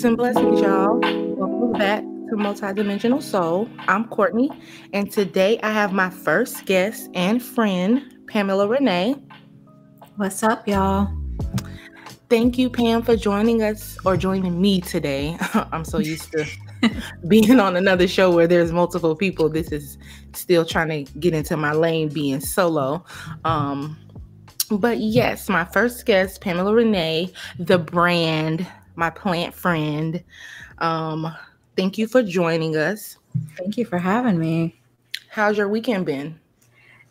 Peace and blessings, y'all. Welcome back to Multidimensional Soul. I'm Courtney, and today I have my first guest and friend, Pamela Renée. What's up, y'all? Thank you, Pam, for joining me today. I'm so used to being on another show where there's multiple people. This is still trying to get into my lane, being solo. But yes, my first guest, Pamela Renée, the brand, my plant friend. Thank you for joining us. Thank you for having me. How's your weekend been?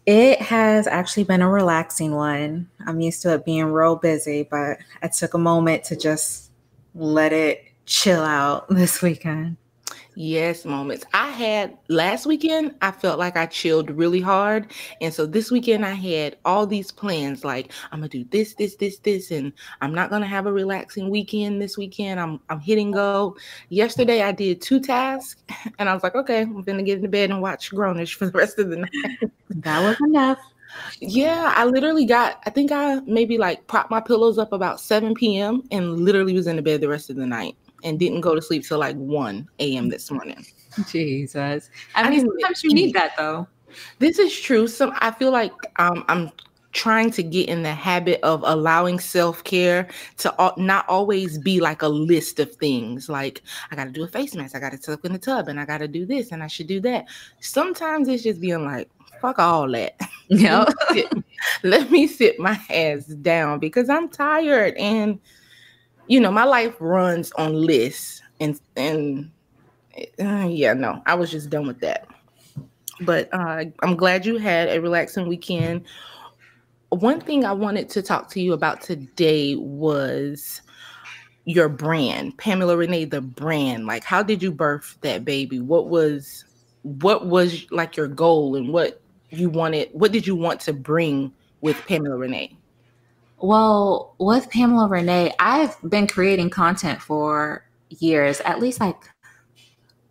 It has actually been a relaxing one. I'm used to it being real busy, but I took a moment to just let it chill out this weekend. Yes, moments. I had last weekend, I felt like I chilled really hard. And so this weekend I had all these plans, like I'm going to do this, and I'm not going to have a relaxing weekend this weekend. I'm hitting go. Yesterday I did 2 tasks and I was like, okay, I'm going to get into bed and watch Grown-ish for the rest of the night. That was enough. Yeah, I literally I propped my pillows up about 7 p.m. and literally was in the bed the rest of the night. And didn't go to sleep till like 1 a.m. this morning. Jesus. I mean, sometimes you need that though. This is true. So I feel like I'm trying to get in the habit of allowing self-care to not always be like a list of things. Like I got to do a face mask. I got to tuck in the tub and I got to do this and I should do that. Sometimes it's just being like, fuck all that. No. Let me sit my ass down because I'm tired and you know, my life runs on lists and I was just done with that. But I'm glad you had a relaxing weekend. One thing I wanted to talk to you about today was your brand, Pamela Renée, the brand. Like, how did you birth that baby? What was like your goal and what did you want to bring with Pamela Renée? Well, with Pamela Renée, I've been creating content for years, at least like,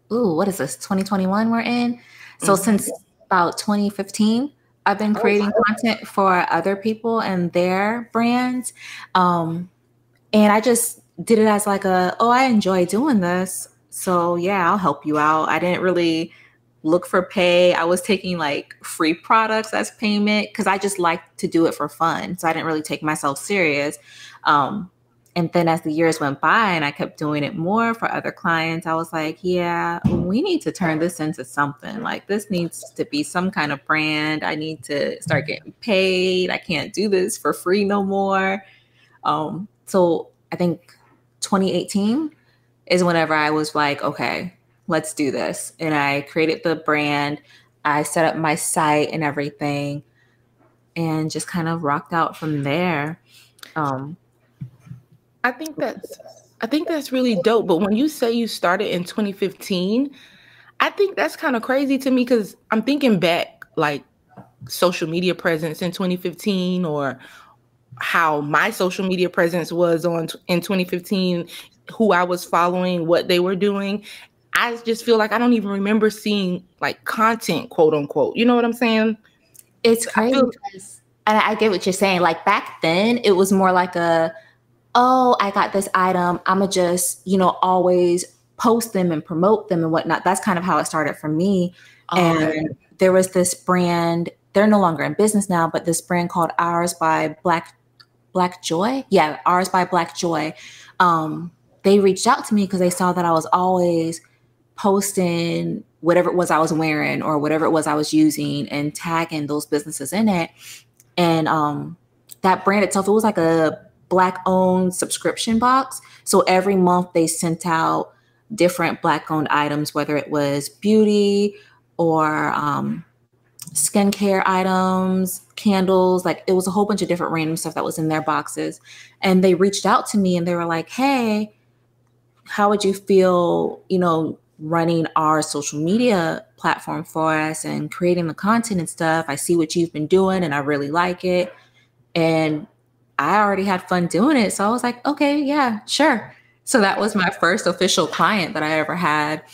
2021 we're in? So mm-hmm. Since about 2015, I've been creating content for other people and their brands. And I just did it as like I enjoy doing this. So yeah, I'll help you out. I didn't really look for pay. I was taking like free products as payment because I just like to do it for fun. So I didn't really take myself serious. And then as the years went by and I kept doing it more for other clients, I was like, yeah, we need to turn this into something. Like this needs to be some kind of brand. I need to start getting paid. I can't do this for free no more. So I think 2018 is whenever I was like, okay, let's do this. And I created the brand. I set up my site and everything and just kind of rocked out from there. I think that's really dope. But when you say you started in 2015, I think that's kind of crazy to me because I'm thinking back like social media presence in 2015 or how my social media presence was in 2015, who I was following, what they were doing. I just feel like I don't even remember seeing like content, quote unquote. You know what I'm saying? It's crazy. I get what you're saying. Like back then it was more like I got this item. I'ma just, always post them and promote them and whatnot. That's kind of how it started for me. And there was this brand, they're no longer in business now, but this brand called Ours by Black Joy. Yeah. Ours by Black Joy. They reached out to me because they saw that I was always posting whatever it was I was wearing or whatever it was I was using and tagging those businesses in it. And that brand itself, it was like a Black-owned subscription box. So every month they sent out different Black-owned items, whether it was beauty or skincare items, candles, like it was a whole bunch of different random stuff that was in their boxes. And they reached out to me and they were like, hey, how would you feel, running our social media platform for us and creating the content and stuff. I see what you've been doing and I really like it. And I already had fun doing it. So I was like, okay, yeah, sure. So that was my first official client that I ever had.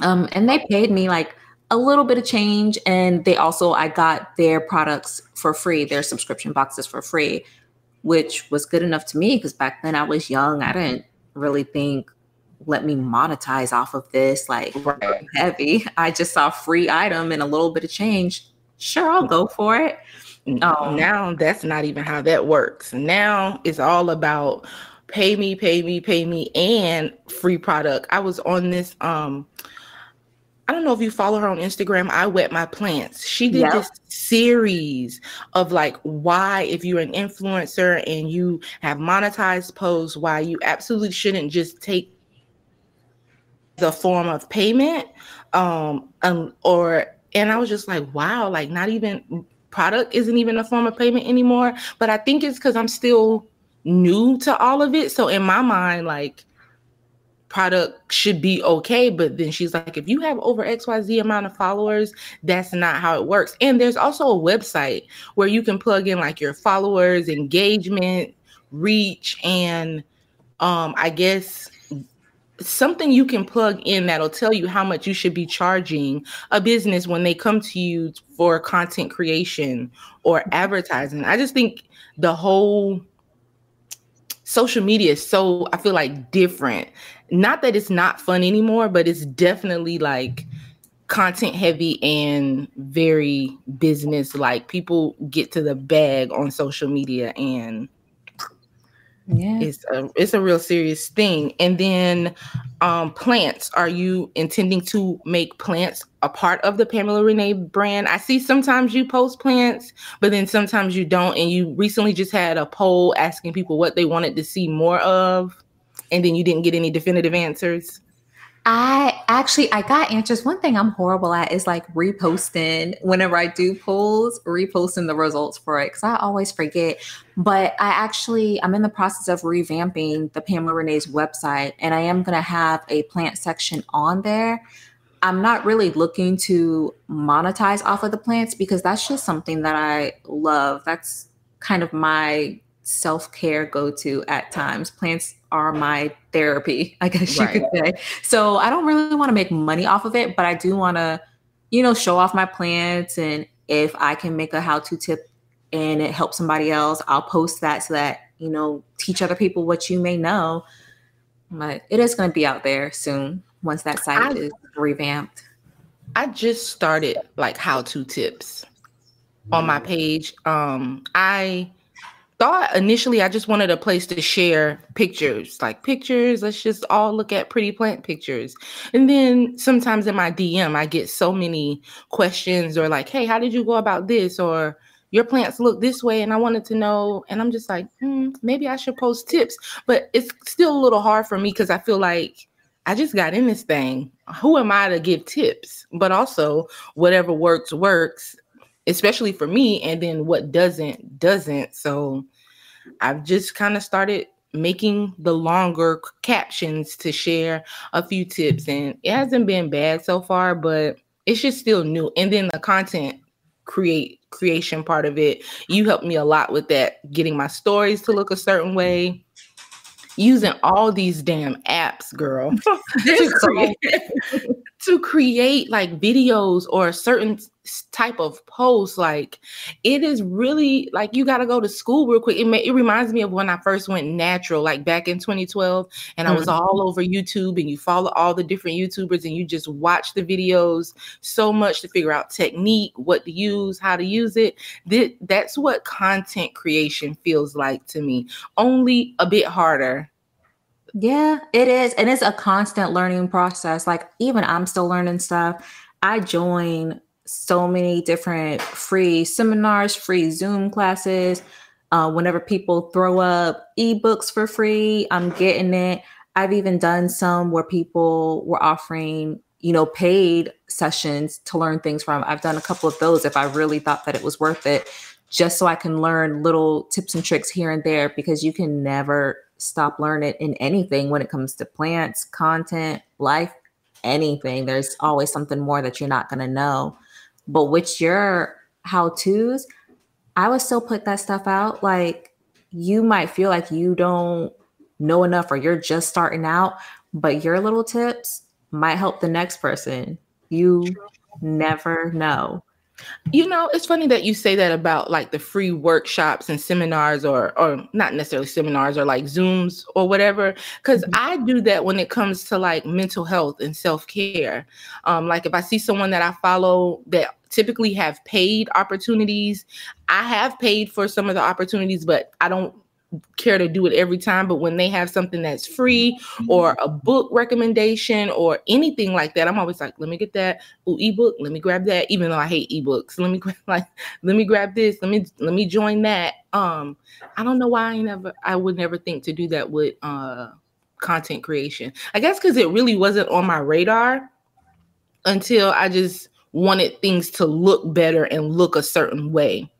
And they paid me like a little bit of change. And I got their products for free, their subscription boxes for free, which was good enough to me because back then I was young. I didn't really think let me monetize off of this. Like, right. Heavy. I just saw a free item and a little bit of change. Sure, I'll go for it. Now that's not even how that works. Now it's all about pay me and free product. I was on this, I don't know if you follow her on Instagram, I Wet My Plants. She did this series of like why, if you're an influencer and you have monetized posts, why you absolutely shouldn't just take the form of payment. And I was just like, wow, like not even product isn't even a form of payment anymore. But I think it's because I'm still new to all of it. So in my mind, like, product should be okay. But then she's like, if you have over XYZ amount of followers, that's not how it works. And there's also a website where you can plug in like your followers, engagement, reach, and I guess something you can plug in that'll tell you how much you should be charging a business when they come to you for content creation or advertising. I just think the whole social media is so, I feel like, different. Not that it's not fun anymore, but it's definitely like content heavy and very business. Like, people get to the bag on social media, and it's a real serious thing. And then plants. Are you intending to make plants a part of the Pamela Renée brand? I see sometimes you post plants, but then sometimes you don't. And you recently just had a poll asking people what they wanted to see more of, and then you didn't get any definitive answers. I got answers. One thing I'm horrible at is like reposting. Whenever I do polls, reposting the results for it, because I always forget. But I'm in the process of revamping the Pamela Renée's website, and I am going to have a plant section on there. I'm not really looking to monetize off of the plants because that's just something that I love. That's kind of my self-care go-to at times. Plants are my therapy, I guess you could say. So I don't really want to make money off of it, but I do want to, show off my plants. And if I can make a how-to tip and it helps somebody else, I'll post that so that, teach other people what you may know. But it is going to be out there soon once that site is revamped. I just started like how-to tips on my page. I thought initially I just wanted a place to share pictures. Let's just all look at pretty plant pictures. And then sometimes in my DM, I get so many questions or like, hey, how did you go about this? Or your plants look this way and I wanted to know. And I'm just like, maybe I should post tips. But it's still a little hard for me because I feel like I just got in this thing. Who am I to give tips? But also whatever works, works. Especially for me, and then what doesn't. So I've just kind of started making the longer captions to share a few tips, and it hasn't been bad so far, but it's just still new. And then the content creation part of it, you helped me a lot with that, getting my stories to look a certain way, using all these damn apps, girl, to create like videos or a certain type of post. Like, it is really like you got to go to school real quick. It reminds me of when I first went natural, like back in 2012, and I was all over YouTube, and you follow all the different YouTubers and you just watch the videos so much to figure out technique, what to use, how to use it. That's what content creation feels like to me, only a bit harder. Yeah, it is. And it's a constant learning process. Like, even I'm still learning stuff. I join so many different free seminars, free Zoom classes. Whenever people throw up ebooks for free, I'm getting it. I've even done some where people were offering, paid sessions to learn things from. I've done a couple of those if I really thought that it was worth it, just so I can learn little tips and tricks here and there, because you can never stop learning in anything when it comes to plants, content, life, anything. There's always something more that you're not going to know. But with your how-tos, I would still put that stuff out. Like, you might feel like you don't know enough or you're just starting out, but your little tips might help the next person. You never know. You know, it's funny that you say that about like the free workshops and seminars or not necessarily seminars or like Zooms or whatever, because I do that when it comes to like mental health and self-care. Like if I see someone that I follow that typically have paid opportunities, I have paid for some of the opportunities, but I don't care to do it every time. But when they have something that's free or a book recommendation or anything like that, I'm always like, let me get that. Ooh, ebook, let me grab that, even though I hate ebooks. Let me grab this, let me join that. I don't know why I would never think to do that with content creation. I guess because it really wasn't on my radar until I just wanted things to look better and look a certain way.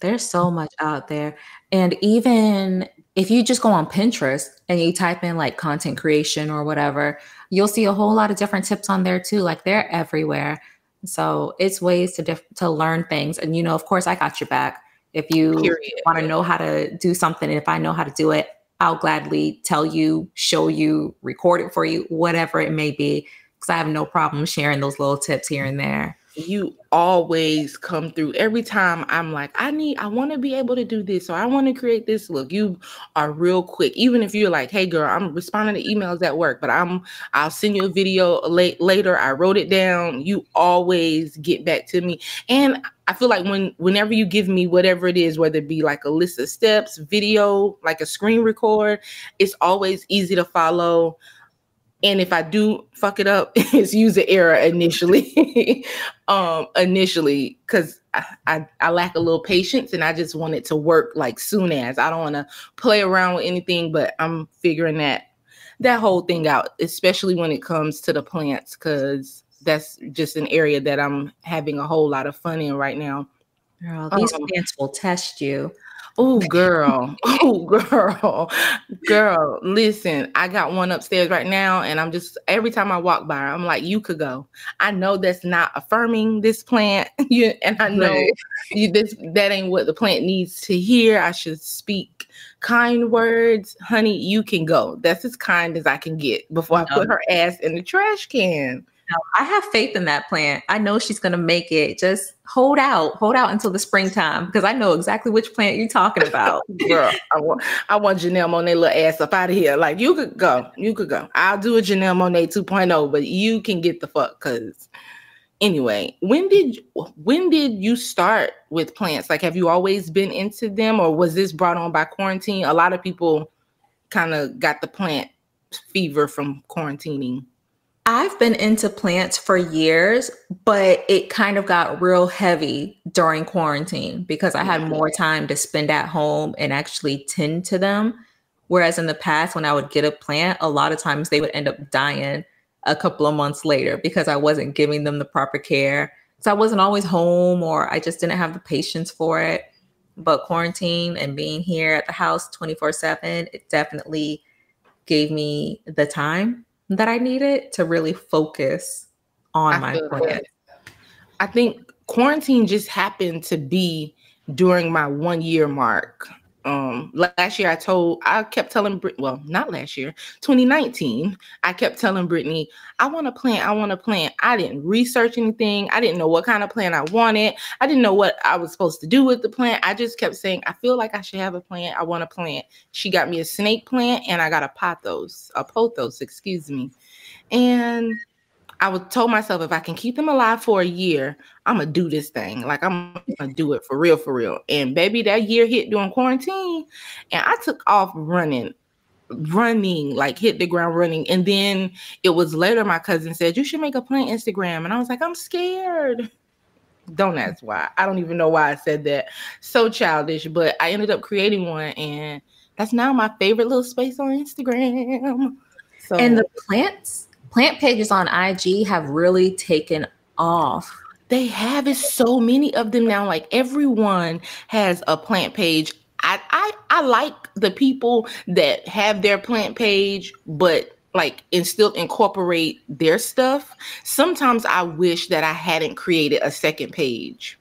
There's so much out there. And even if you just go on Pinterest and you type in like content creation or whatever, you'll see a whole lot of different tips on there too. Like they're everywhere. So it's ways to learn things. And, you know, of course I got your back. If you want to know how to do something, and if I know how to do it, I'll gladly tell you, show you, record it for you, whatever it may be. Cause I have no problem sharing those little tips here and there. You always come through. Every time I'm like, I want to be able to do this. So I want to create this look. You are real quick. Even if you're like, hey girl, I'm responding to emails at work, but I'll send you a video later. I wrote it down. You always get back to me. And I feel like whenever you give me whatever it is, whether it be like a list of steps, video, like a screen record, it's always easy to follow. And if I do fuck it up, it's user error initially, because I lack a little patience and I just want it to work like soon as. I don't want to play around with anything, but I'm figuring that whole thing out, especially when it comes to the plants, because that's just an area that I'm having a whole lot of fun in right now. Girl, these plants will test you. Oh, girl, listen, I got one upstairs right now and I'm just, every time I walk by, I'm like, you could go. I know that's not affirming this plant. And I know that ain't what the plant needs to hear. I should speak kind words. Honey, you can go. That's as kind as I can get before I put her ass in the trash can. I have faith in that plant. I know she's going to make it. Just hold out until the springtime, because I know exactly which plant you're talking about. Girl, I want Janelle Monáe little ass up out of here. Like, you could go. I'll do a Janelle Monáe 2.0, but you can get the fuck. Because anyway, when did you start with plants? Like, have you always been into them, or was this brought on by quarantine? A lot of people kind of got the plant fever from quarantining. I've been into plants for years, but it kind of got real heavy during quarantine because I had more time to spend at home and actually tend to them. Whereas in the past, when I would get a plant, a lot of times they would end up dying a couple of months later because I wasn't giving them the proper care. So I wasn't always home, or I just didn't have the patience for it. But quarantine and being here at the house 24/7, it definitely gave me the time that I needed to really focus on my plant. I think quarantine just happened to be during my 1 year mark. Last year I kept telling Brittany, well, not last year, 2019, I kept telling Brittany, I want a plant. I didn't research anything. I didn't know what kind of plant I wanted. I didn't know what I was supposed to do with the plant. I just kept saying, I feel like I should have a plant. I want a plant. She got me a snake plant and I got a pothos. And I told myself, if I can keep them alive for a year, I'm going to do this thing. Like, I'm going to do it for real, for real. And baby, that year hit during quarantine and I took off running, like hit the ground running. And then it was later my cousin said, you should make a plant Instagram. And I was like, I'm scared. Don't ask why. I don't even know why I said that. So childish. But I ended up creating one, and that's now my favorite little space on Instagram. So, and the plant pages on IG have really taken off. They have it, so many of them now. Like, everyone has a plant page. I like the people that have their plant page, but like, and still incorporate their stuff. Sometimes I wish that I hadn't created a second page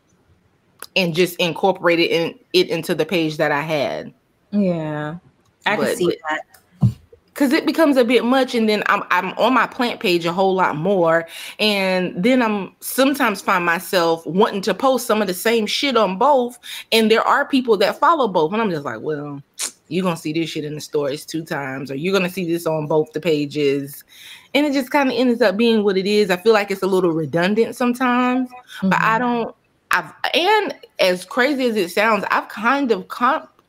and just incorporated it into the page that I had. Yeah, I can see that. because it becomes a bit much, and then I'm on my plant page a whole lot more, and then I'm sometimes find myself wanting to post some of the same shit on both, and there are people that follow both, and I'm just like, well, you're gonna see this shit in the stories 2 times, or you're gonna see this on both the pages, and it just kind of ends up being what it is. I feel like it's a little redundant sometimes, mm-hmm. but and as crazy as it sounds, I've kind of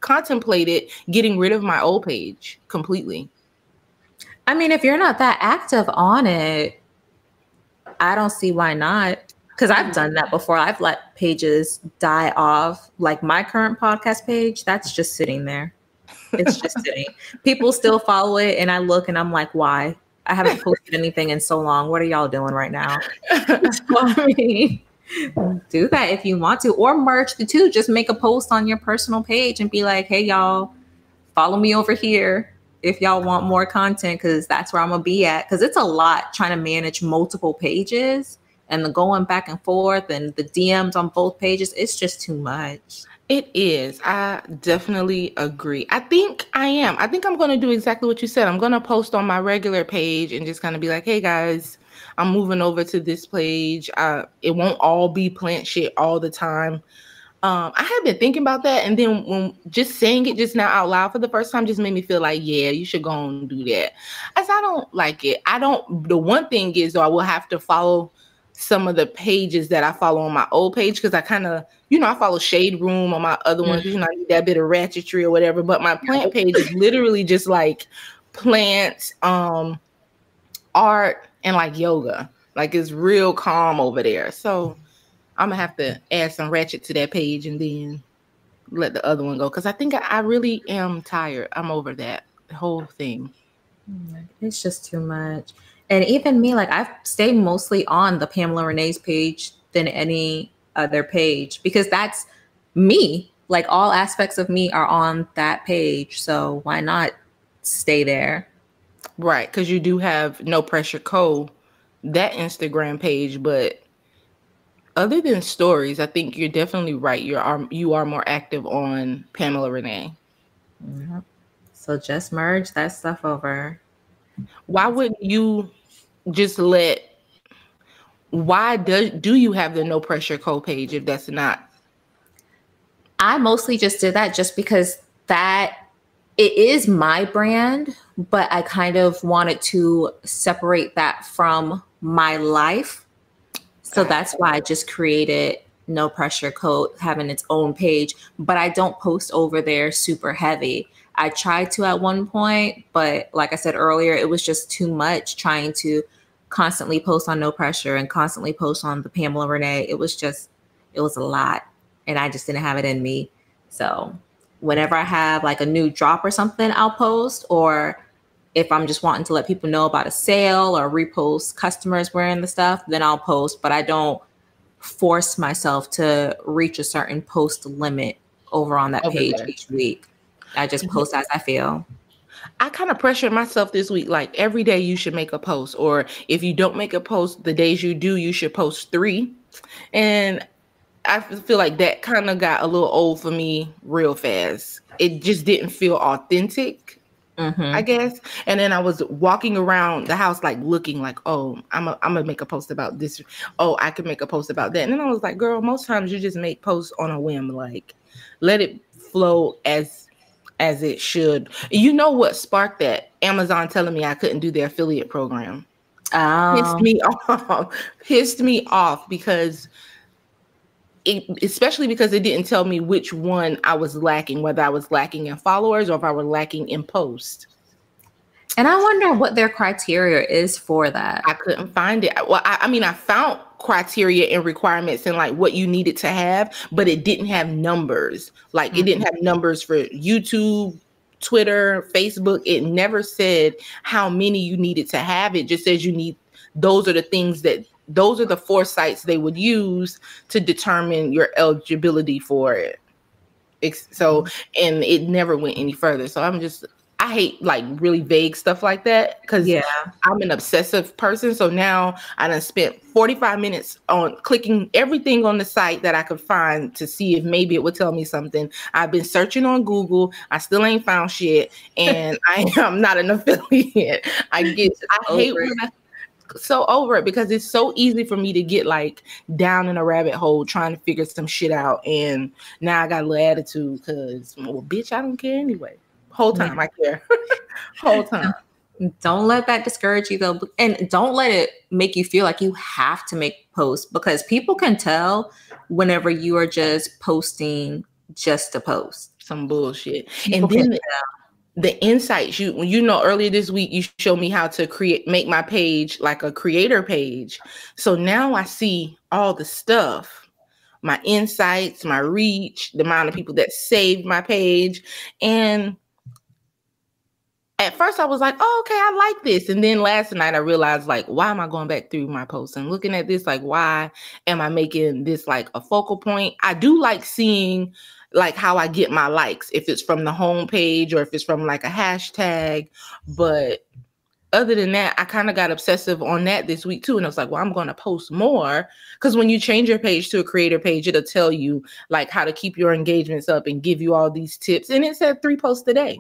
contemplated getting rid of my old page completely. I mean, if you're not that active on it, I don't see why not. Because I've done that before. I've let pages die off. Like my current podcast page, that's just sitting there. It's just sitting. People still follow it, and I look, and I'm like, why? I haven't posted anything in so long. What are y'all doing right now? Do that if you want to, or merge the two. Just make a post on your personal page and be like, hey, y'all, follow me over here if y'all want more content, because that's where I'm gonna be at. Because it's a lot trying to manage multiple pages and the going back and forth and the DMs on both pages. It's just too much. It is. I definitely agree. I think I'm going to do exactly what you said. I'm going to post on my regular page and just kind of be like, hey guys, I'm moving over to this page. It won't all be plant shit all the time. I had been thinking about that, and then when just saying it just now out loud for the first time just made me feel like, yeah, you should go and do that. As I don't like it. The one thing is, though, I will have to follow some of the pages that I follow on my old page, because I kind of, I follow Shade Room on my other ones, I need that bit of ratchetry or whatever. But my plant page is literally just like plants, art, and like yoga. Like, it's real calm over there. So I'm gonna have to add some ratchet to that page and then let the other one go, because I think I really am tired. I'm over that whole thing. It's just too much. And even me, like, I've stayed mostly on the Pamela Renée's page than any other page, because that's me. Like, all aspects of me are on that page. So why not stay there? Right, because you do have No Pressure Co, that Instagram page, but other than stories, I think you're definitely right. You are more active on Pamela Renée. Mm-hmm. So just merge that stuff over. Why wouldn't you just let? Why do you have the No Pressure Co page if that's not? I mostly just did that just because that it is my brand, but I kind of wanted to separate that from my life. So that's why I just created No Pressure Co, having its own page, but I don't post over there super heavy. I tried to at one point, but like I said earlier, it was just too much trying to constantly post on No Pressure and constantly post on the Pamela Renée. It was a lot, and I just didn't have it in me. So whenever I have like a new drop or something, I'll post, or if I'm just wanting to let people know about a sale or repost customers wearing the stuff, then I'll post, but I don't force myself to reach a certain post limit over on that page each week. I just post as I feel. I kind of pressured myself this week, like every day you should make a post, or if you don't make a post, the days you do, you should post 3. And I feel like that kind of got a little old for me real fast. It just didn't feel authentic. Mm-hmm. I guess. And then I was walking around the house, like looking like, oh, I'm gonna make a post about this. Oh, I could make a post about that. And then I was like, girl, most times you just make posts on a whim. Like, let it flow as it should. You know what sparked that? Amazon telling me I couldn't do their affiliate program. Pissed me off because especially because it didn't tell me which one I was lacking, whether I was lacking in followers or if I were lacking in posts. And I wonder what their criteria is for that. I couldn't find it. Well, I mean, I found criteria and requirements and like what you needed to have, but it didn't have numbers. Like it didn't have numbers for YouTube, Twitter, Facebook. It never said how many you needed to have. It just says you need, those are the 4 sites they would use to determine your eligibility for it. So, and it never went any further. So I I hate like really vague stuff like that because I'm an obsessive person. So now I done spent 45 minutes on clicking everything on the site that I could find to see if maybe it would tell me something. I've been searching on Google. I still ain't found shit, and I'm not an affiliate. I hate it because it's so easy for me to get like down in a rabbit hole trying to figure some shit out, and now I got a little attitude because, well, bitch, I don't care anyway. Whole time I care. Whole time. Don't let that discourage you though, and don't let it make you feel like you have to make posts, because people can tell whenever you are just posting just to post some bullshit. And then the insights earlier this week, you showed me how to make my page like a creator page. So now I see all the stuff, my insights, my reach, the amount of people that saved my page. And at first I was like, oh, okay, I like this. And then last night I realized, like, why am I going back through my posts and looking at this? Like, why am I making this like a focal point? I do like seeing like how I get my likes, if it's from the homepage or if it's from like a hashtag. But other than that, I kind of got obsessive on that this week too. And I was like, well, I'm going to post more, because when you change your page to a creator page, it'll tell you like how to keep your engagements up and give you all these tips. And it said 3 posts a day.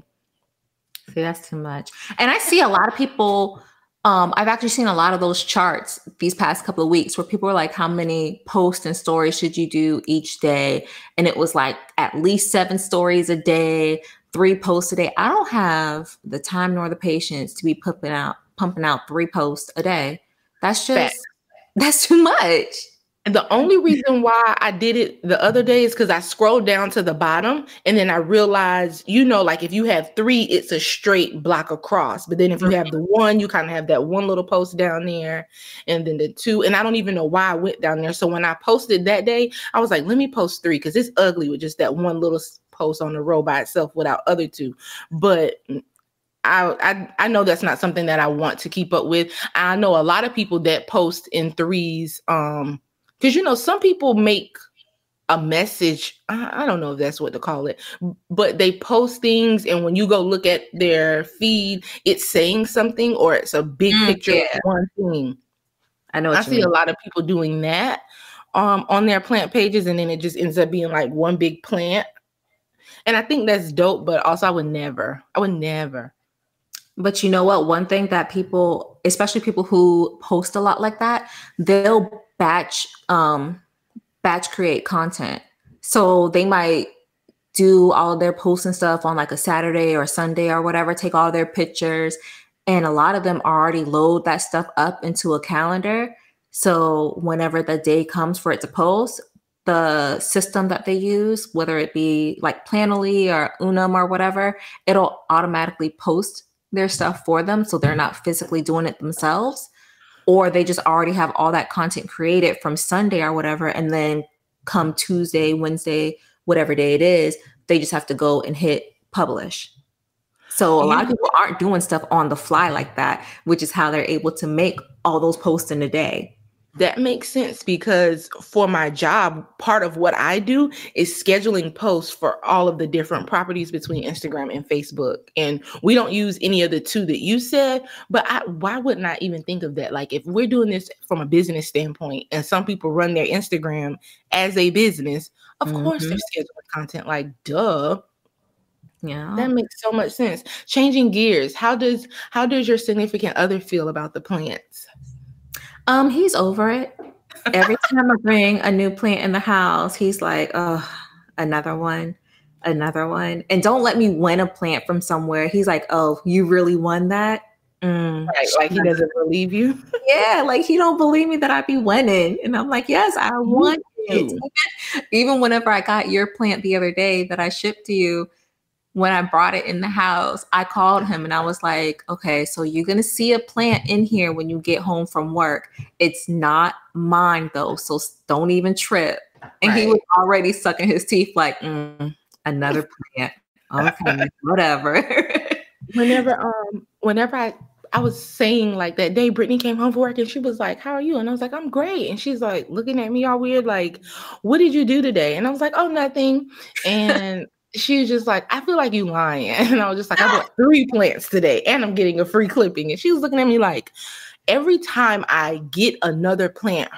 See, that's too much. And I see a lot of people, I've actually seen a lot of those charts these past couple of weeks where people are like, how many posts and stories should you do each day? And it was like at least 7 stories a day, 3 posts a day. I don't have the time nor the patience to be pumping out 3 posts a day. That's just, that's too much. And the only reason why I did it the other day is because I scrolled down to the bottom and then I realized, you know, like if you have 3, it's a straight block across. But then if you have the 1, you kind of have that one little post down there, and then the 2. And I don't even know why I went down there. So when I posted that day, I was like, let me post 3, because it's ugly with just that one little post on the row by itself without other 2. But I know that's not something that I want to keep up with. I know a lot of people that post in 3s, because, you know, some people make a message. I don't know if that's what to call it, but they post things. And when you go look at their feed, it's saying something, or it's a big picture of one thing. I know. I see a lot of people doing that on their plant pages. And then it just ends up being like one big plant. And I think that's dope. But also I would never. But you know what? One thing that people, especially people who post a lot like that, they'll batch create content. So they might do all of their posts and stuff on like a Saturday or Sunday or whatever, take all their pictures. And a lot of them already load that stuff up into a calendar. So whenever the day comes for it to post, the system that they use, whether it be like Planoly or Unum or whatever, it'll automatically post their stuff for them. So they're not physically doing it themselves. Or they just already have all that content created from Sunday or whatever. And then come Tuesday, Wednesday, whatever day it is, they just have to go and hit publish. So a lot of people aren't doing stuff on the fly like that, which is how they're able to make all those posts in a day. That makes sense, because for my job, part of what I do is scheduling posts for all of the different properties between Instagram and Facebook. And we don't use any of the 2 that you said, but why wouldn't I even think of that? Like if we're doing this from a business standpoint, and some people run their Instagram as a business, of course they're scheduling content, like duh. Yeah. That makes so much sense. Changing gears. How does your significant other feel about the plants? He's over it. Every time I bring a new plant in the house, he's like, oh, another one. And don't let me win a plant from somewhere. He's like, oh, you really won that? Right, like he doesn't believe you. Yeah, like he don't believe me that I be winning. And I'm like, yes, I won it. Even whenever I got your plant the other day that I shipped to you, when I brought it in the house, I called him and I was like, okay, so you're going to see a plant in here when you get home from work. It's not mine though, so don't even trip. And He was already sucking his teeth like, another plant. Okay, whatever. Whenever I was saying like that day, Brittany came home from work and she was like, how are you? And I was like, I'm great. And she's like looking at me all weird, like, what did you do today? And I was like, oh, nothing. And she was just like, I feel like you lying. And I was just like, I bought 3 plants today and I'm getting a free clipping. And she was looking at me like, every time I get another plant,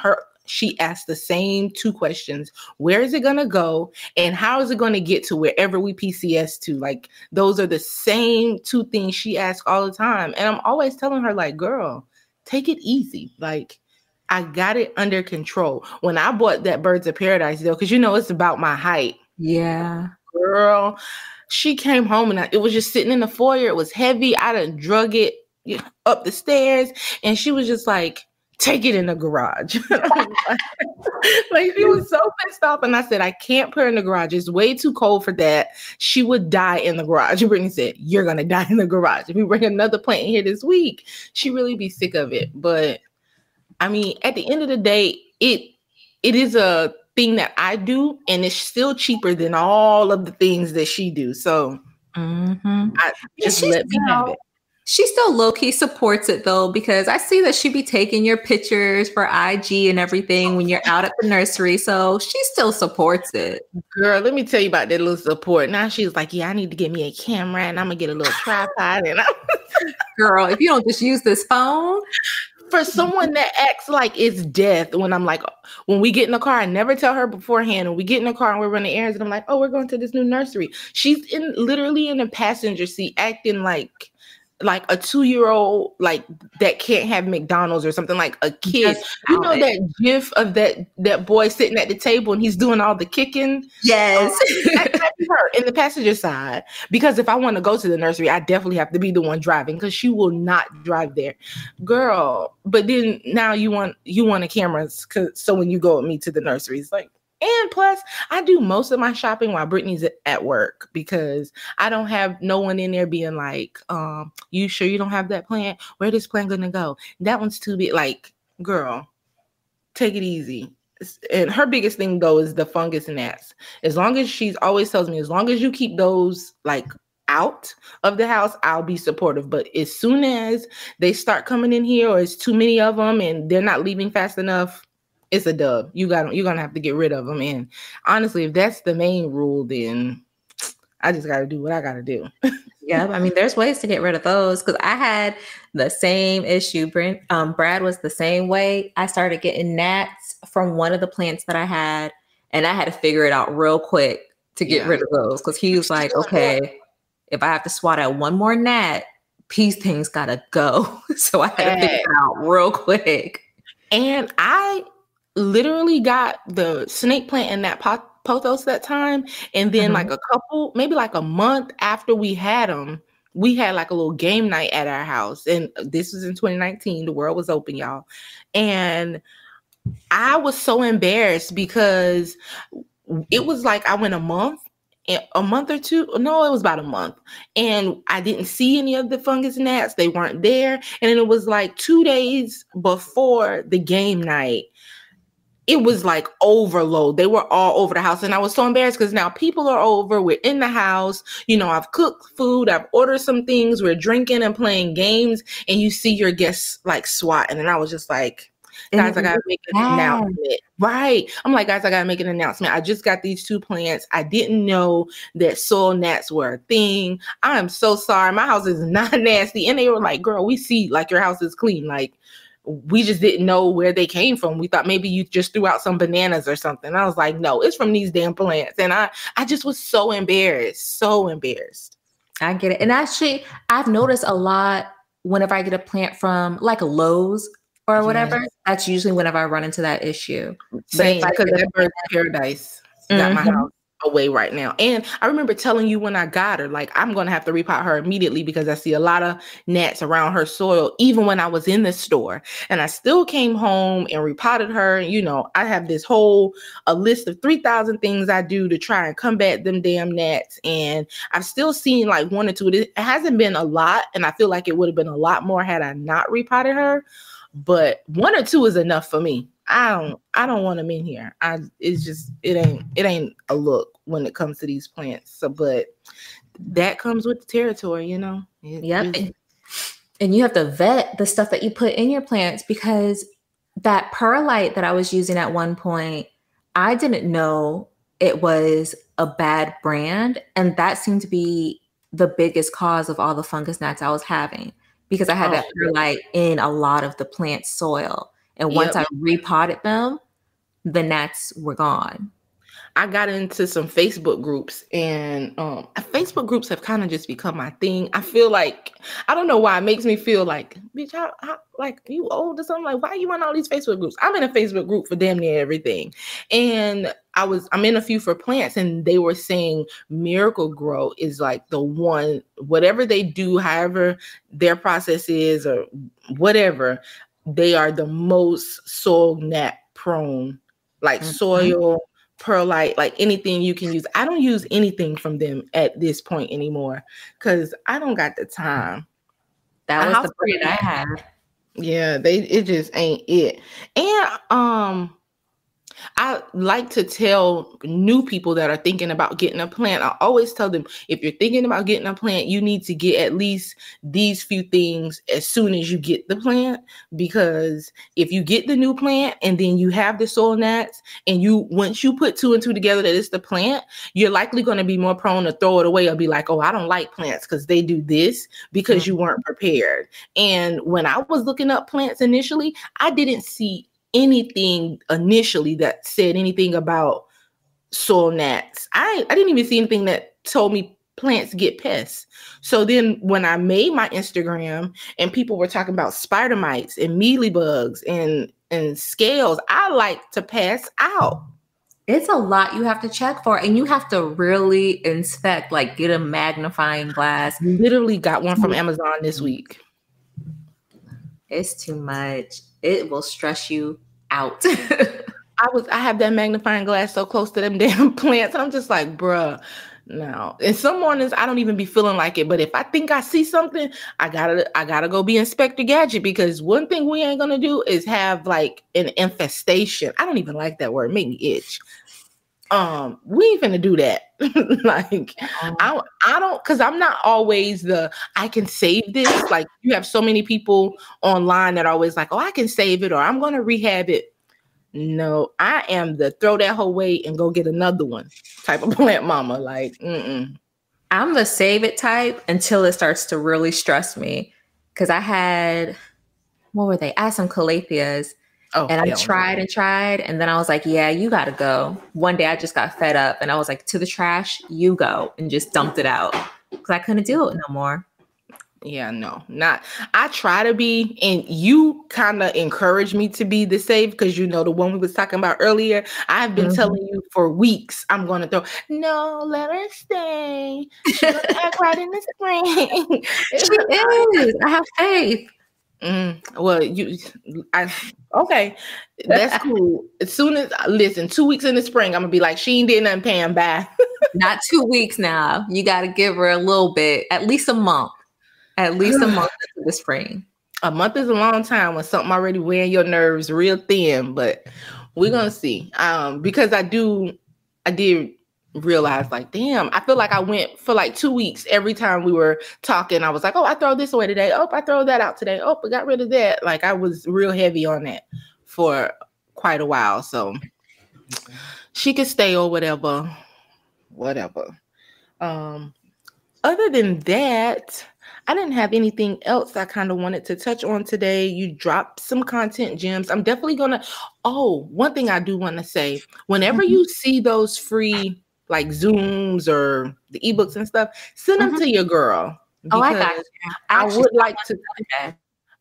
she asked the same 2 questions. Where is it going to go? And how is it going to get to wherever we PCS to? Like, those are the same 2 things she asks all the time. And I'm always telling her, like, girl, take it easy. Like, I got it under control. When I bought that Birds of Paradise deal, because, you know, it's about my height. Yeah. Girl, she came home and it was just sitting in the foyer. It was heavy. I done drug it up the stairs. And she was just like, take it in the garage. Like, she was so pissed off. And I said, I can't put her in the garage. It's way too cold for that. She would die in the garage. Brittany said, you're going to die in the garage. If we bring another plant in here this week, she really be sick of it. But I mean, at the end of the day, it is a thing that I do, and it's still cheaper than all of the things that she do. So I just let me have it. She still low-key supports it though, because I see that she be taking your pictures for IG and everything when you're out at the nursery. So she still supports it. Girl, let me tell you about that little support. Now she's like, yeah, I need to get me a camera and I'm gonna get a little tripod. And girl, if you don't just use this phone. For someone that acts like it's death, when I'm like, when we get in the car, I never tell her beforehand. When we get in the car and we're running errands and I'm like, oh, we're going to this new nursery. She's literally in the passenger seat acting like a 2-year-old, like that can't have McDonald's or something, like a kid. Yes, you know that gif of that boy sitting at the table and he's doing all the kicking? Yes. Her in the passenger side, because if I want to go to the nursery, I definitely have to be the one driving, because she will not drive there. Girl, but then now you want a camera, so when you go with me to the nursery, it's like, and plus, I do most of my shopping while Brittany's at work, because I don't have no one in there being like, you sure you don't have that plant? Where this plant going to go? That one's too big. Like, girl, take it easy. And her biggest thing, though, is the fungus and gnats. As long as she's always tells me, as long as you keep those, like, out of the house, I'll be supportive. But as soon as they start coming in here, or it's too many of them and they're not leaving fast enough, it's a dub. You're going to have to get rid of them. And honestly, if that's the main rule, then I just got to do what I got to do. Yeah. I mean, there's ways to get rid of those, because I had the same issue. Brad was the same way. I started getting gnats from one of the plants that I had, and I had to figure it out real quick to get rid of those, because he was like, okay, if I have to swat out one more gnat, these things got to go. So I had to figure it out real quick. And I literally got the snake plant in that pothos that time, and then like a couple, maybe like a month after we had them, we had like a little game night at our house, and this was in 2019. The world was open, y'all, and I was so embarrassed, because it was like I went about a month, and I didn't see any of the fungus gnats. They weren't there. And then it was like 2 days before the game night, it was like overload. They were all over the house. And I was so embarrassed, because now people are over. We're in the house. You know, I've cooked food. I've ordered some things. We're drinking and playing games. And you see your guests like swatting. And I was just like, guys, I got to make an announcement. Right. I'm like, guys, I got to make an announcement. I just got these 2 plants. I didn't know that soil gnats were a thing. I am so sorry. My house is not nasty. And they were like, girl, we see like your house is clean. Like, we just didn't know where they came from. We thought maybe you just threw out some bananas or something. I was like, no, it's from these damn plants. And I just was so embarrassed, so embarrassed. I get it. And actually, I've noticed a lot whenever I get a plant from like Lowe's or whatever, that's usually whenever I run into that issue. Same, because that Bird's Paradise got my house away right now. And I remember telling you when I got her, like, I'm going to have to repot her immediately, because I see a lot of gnats around her soil, even when I was in the store. And I still came home and repotted her. And, you know, I have this whole a list of 3,000 things I do to try and combat them damn gnats. And I've still seen like 1 or 2. It hasn't been a lot. And I feel like it would have been a lot more had I not repotted her. But 1 or 2 is enough for me. I don't want them in here. It ain't a look when it comes to these plants. So, but that comes with the territory, you know? Yep. And you have to vet the stuff that you put in your plants, because that perlite that I was using at one point, I didn't know it was a bad brand. And that seemed to be the biggest cause of all the fungus gnats I was having, because I had that perlite in a lot of the plant soil. And once I repotted them, the gnats were gone. I got into some Facebook groups, and Facebook groups have kind of just become my thing. I feel like, I don't know why, it makes me feel like, bitch, how, like, you old or something? Like, why you in all these Facebook groups? I'm in a Facebook group for damn near everything. And I'm in a few for plants, and they were saying Miracle Grow is like the one, whatever they do, however their process is or whatever, they are the most soil gnat prone, like soil, perlite, like anything you can use. I don't use anything from them at this point anymore because I don't got the time. That was the brand I had. Yeah, it just ain't it. And I like to tell new people that are thinking about getting a plant, I always tell them, if you're thinking about getting a plant, you need to get at least these few things as soon as you get the plant, because if you get the new plant and then you have the soil gnats, and once you put two and two together that it's the plant, you're likely going to be more prone to throw it away or be like, oh, I don't like plants because they do this, because you weren't prepared. And when I was looking up plants initially, I didn't see anything initially that said anything about soil gnats. I didn't even see anything that told me plants get pests. So then when I made my Instagram and people were talking about spider mites and mealy bugs and scales, I like to pass out. It's a lot you have to check for, and you have to really inspect, like get a magnifying glass. Literally got one from Amazon this week. It's too much. It will stress you out. I have that magnifying glass so close to them damn plants. I'm just like, bruh, no. And some mornings I don't even be feeling like it. But if I think I see something, I gotta go be Inspector Gadget, because one thing we ain't gonna do is have like an infestation. I don't even like that word. It made me itch. We ain't finna do that. Like, I don't, because I'm not always I can save this. Like, you have so many people online that are always like, oh, I can save it, or I'm going to rehab it. No, I am the throw that whole way and go get another one type of plant mama. Like, I'm the save it type until it starts to really stress me. Because I had, what were they? I had some calatheas. Oh, and I tried. And then I was like, yeah, you got to go. One day I just got fed up and I was like, to the trash, you go, and just dumped it out because I couldn't do it no more. Yeah, no, not. I try to be, and you kind of encourage me to be the save, because you know the one we was talking about earlier. I've been telling you for weeks, I'm going to throw, no, let her stay. She's going to act right in the spring. She is. I have faith. Well, okay, that's cool. As soon as 2 weeks in the spring, I'm gonna be like, she ain't did nothing, Pam. Bye. Not 2 weeks now. You gotta give her a little bit, at least a month. At least a month into the spring. A month is a long time when something already wearing your nerves real thin, but we're gonna see. Because I did realize, like, damn, I feel like I went for like 2 weeks. Every time we were talking, I was like, oh, I throw this away today. Oh, I throw that out today. Oh, I got rid of that. Like, I was real heavy on that for quite a while. So she could stay or whatever, whatever. Other than that, I didn't have anything else I kind of wanted to touch on today. You dropped some content gems. I'm definitely going to, one thing I do want to say, whenever you see those free, like Zooms or the ebooks and stuff, send them to your girl. Oh, I got you. I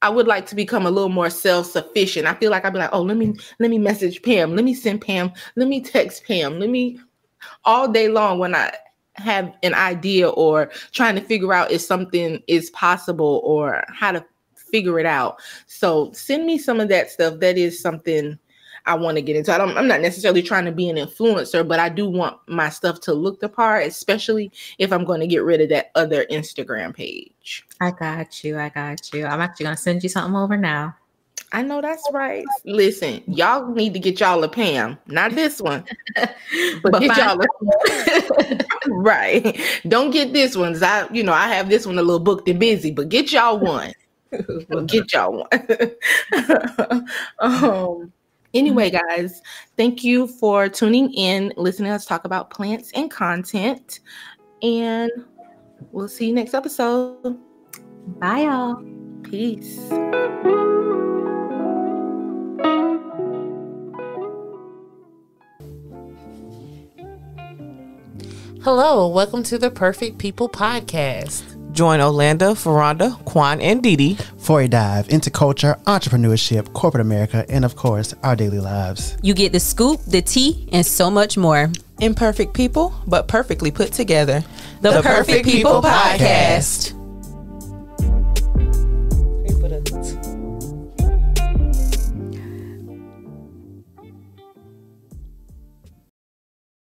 would like to become a little more self-sufficient. I feel like I'd be like, oh, let me message Pam. Let me send Pam. Let me text Pam. Let me, all day long when I have an idea or trying to figure out if something is possible or how to figure it out. So send me some of that stuff. That is something I want to get into. I'm not necessarily trying to be an influencer, but I do want my stuff to look the part, especially if I'm going to get rid of that other Instagram page. I got you. I'm actually going to send you something over now. I know that's right. Listen, y'all need to get y'all a Pam. Not this one. But get y'all a right. Don't get this one. I have this one a little booked and busy, but get y'all one. Anyway, guys, thank you for tuning in, listening to us talk about plants and content. And we'll see you next episode. Bye, y'all. Peace. Hello, welcome to the Perfect People Podcast. Join Olanda, Ferranda, Quan, and Didi for a dive into culture, entrepreneurship, corporate America, and of course, our daily lives. You get the scoop, the tea, and so much more. Imperfect people, but perfectly put together. The Perfect People Podcast.